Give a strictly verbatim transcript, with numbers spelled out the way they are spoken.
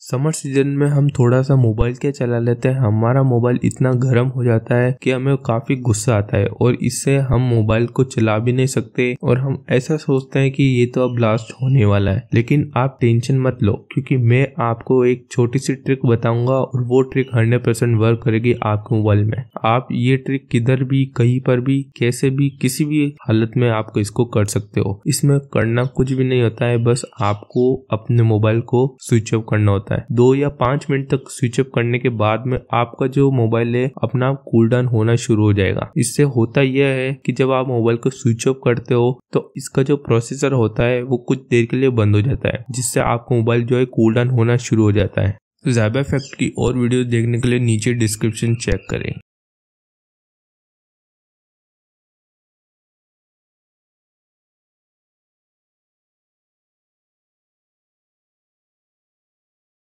Summer season में हम थोड़ा सा मोबाइल क्या चला लेते हैं, हमारा मोबाइल इतना गर्म हो जाता है कि हमें काफ़ी गुस्सा आता है और इससे हम मोबाइल को चला भी नहीं सकते और हम ऐसा सोचते हैं कि ये तो अब ब्लास्ट होने वाला है। लेकिन आप टेंशन मत लो, क्योंकि मैं आपको एक छोटी सी ट्रिक बताऊंगा और वो ट्रिक हंड्रेड परसेंट वर्क करेगी आपके मोबाइल में। आप ये ट्रिक किधर भी, कहीं पर भी, कैसे भी, किसी भी हालत में आपको इसको कर सकते हो। इसमें करना कुछ भी नहीं होता है, बस आपको अपने मोबाइल को स्विच ऑफ करना होता है। दो या पांच मिनट तक स्विच ऑफ करने के बाद में आपका जो मोबाइल है अपना कूल डाउन होना शुरू हो जाएगा। इससे होता यह है कि जब आप मोबाइल को स्विच ऑफ करते हो तो इसका जो प्रोसेसर होता है वो कुछ देर के लिए बंद हो जाता है, जिससे आपका मोबाइल जो है कूल डाउन होना शुरू हो जाता है। ज़ाइबा फैक्ट की और वीडियो देखने के लिए नीचे डिस्क्रिप्शन चेक करें।